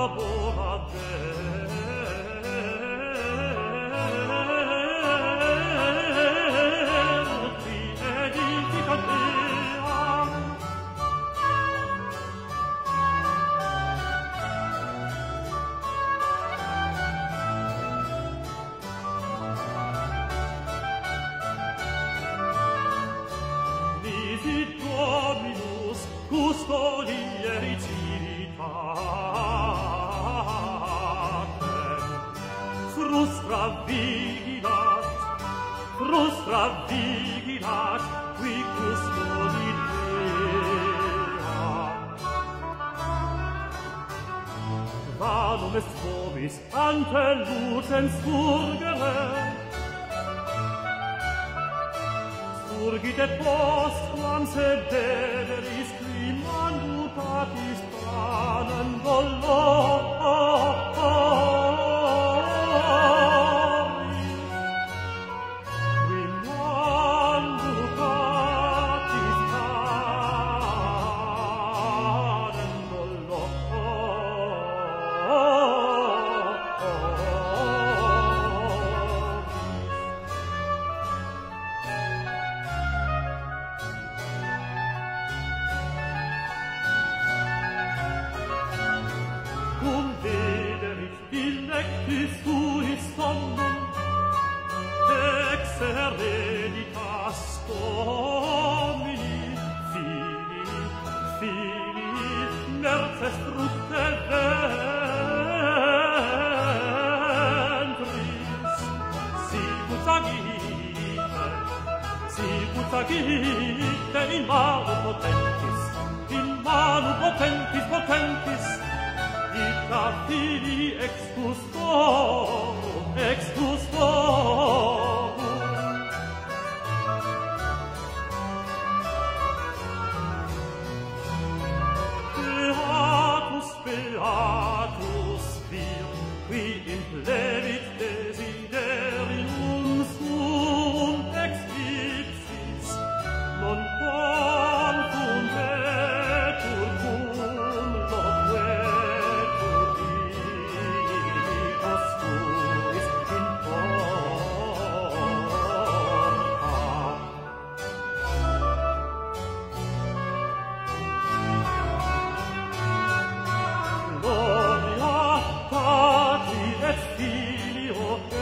Nisi Dominus, custodia recitatem, frustra vigilat, qui custodit Dea. Vanum est vobis ante lucem surgere, surgit et postquam sederis climandutatis panem doloris. Climandutatis panem Tuis somnum, ex hereditas domini, fini, merces fructe ventris, sicut agite in manu potentis, dicta fili ex custorum. Beatus vir, qui implevit desiderium sum ex ipsis, non confundetur cum loquetur dignitas tuis in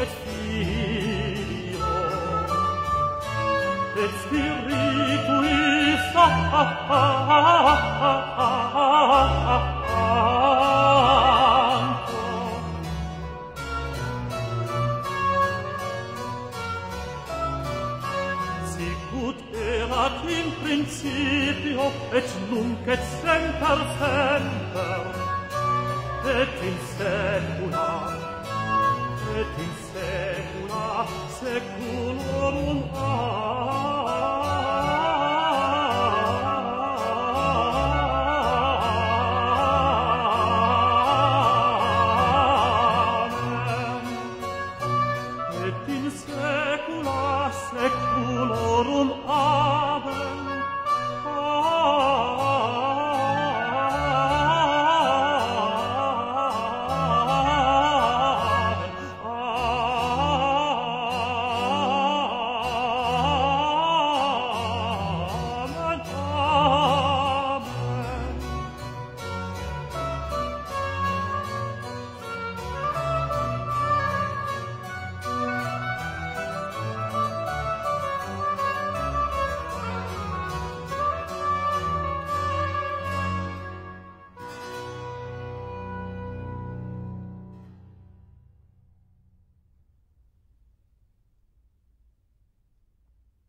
et Spiritui Sancto. Sicut erat in principio, et nunc et semper, et in saecula saeculorum.